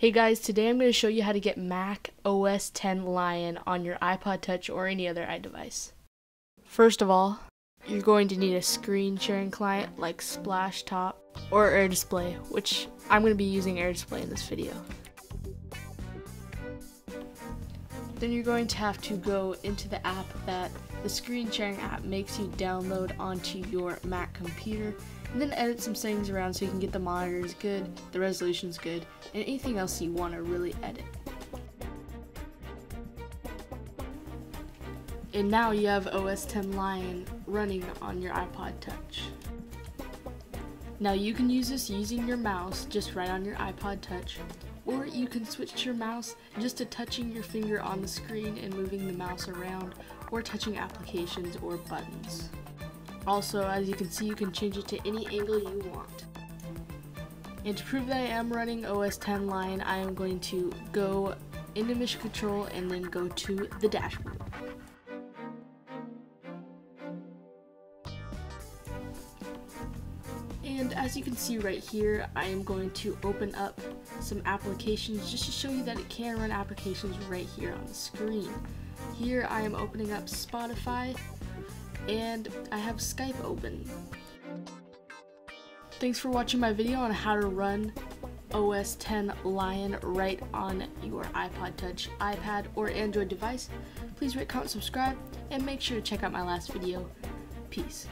Hey guys, today I'm going to show you how to get Mac OS X Lion on your iPod Touch or any other iDevice. First of all, you're going to need a screen sharing client like Splashtop or AirDisplay, which I'm going to be using AirDisplay in this video. Then you're going to have to go into the app that the screen sharing app makes you download onto your Mac computer, and then edit some settings around so you can get the monitors good, the resolution's good, and anything else you want to really edit. And now you have OS X Lion running on your iPod Touch. Now you can use this using your mouse just right on your iPod Touch, or you can switch your mouse just to touching your finger on the screen and moving the mouse around, or touching applications or buttons. Also, as you can see, you can change it to any angle you want. And to prove that I am running OS X Lion, I am going to go into Mission Control and then go to the dashboard. And as you can see right here, I am going to open up some applications just to show you that it can run applications right here on the screen. Here I am opening up Spotify, and I have Skype open. Thanks for watching my video on how to run OS X Lion right on your iPod Touch, iPad, or Android device. Please rate, comment, subscribe, and make sure to check out my last video. Peace.